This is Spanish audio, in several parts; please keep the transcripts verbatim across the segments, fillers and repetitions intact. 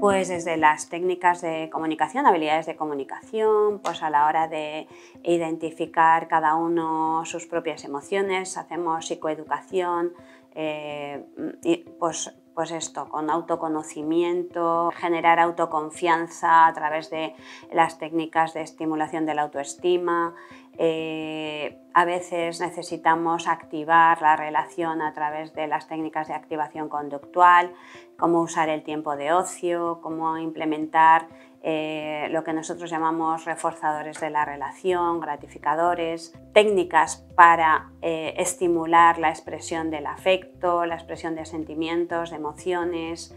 pues desde las técnicas de comunicación, habilidades de comunicación, pues a la hora de identificar cada uno sus propias emociones, hacemos psicoeducación, eh, y pues, pues esto, con autoconocimiento, generar autoconfianza a través de las técnicas de estimulación de la autoestima. Eh, a veces necesitamos activar la relación a través de las técnicas de activación conductual, cómo usar el tiempo de ocio, cómo implementar eh, lo que nosotros llamamos reforzadores de la relación, gratificadores, técnicas para eh, estimular la expresión del afecto, la expresión de sentimientos, de emociones.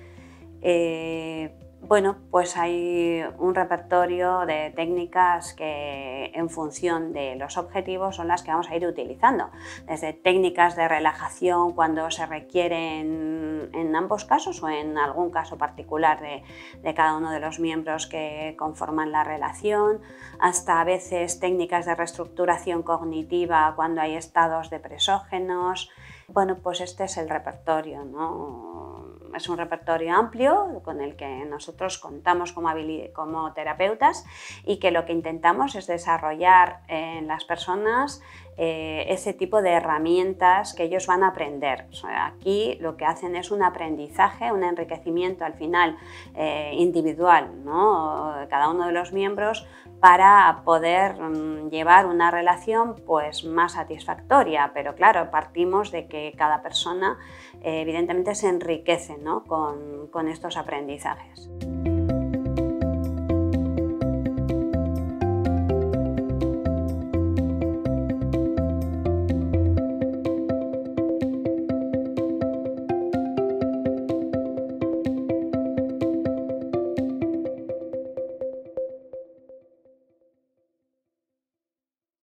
Eh, Bueno, pues hay un repertorio de técnicas que en función de los objetivos son las que vamos a ir utilizando, desde técnicas de relajación cuando se requieren en ambos casos o en algún caso particular de, de cada uno de los miembros que conforman la relación, hasta a veces técnicas de reestructuración cognitiva cuando hay estados depresógenos. Bueno, pues este es el repertorio, ¿no? Es un repertorio amplio con el que nosotros contamos como, como terapeutas y que lo que intentamos es desarrollar en las personas eh, ese tipo de herramientas que ellos van a aprender. O sea, aquí lo que hacen es un aprendizaje, un enriquecimiento al final eh, individual, ¿no? Cada uno de los miembros para poder mm, llevar una relación pues, más satisfactoria, pero claro, partimos de que cada persona eh, evidentemente se enriquece, ¿no? Con, con estos aprendizajes.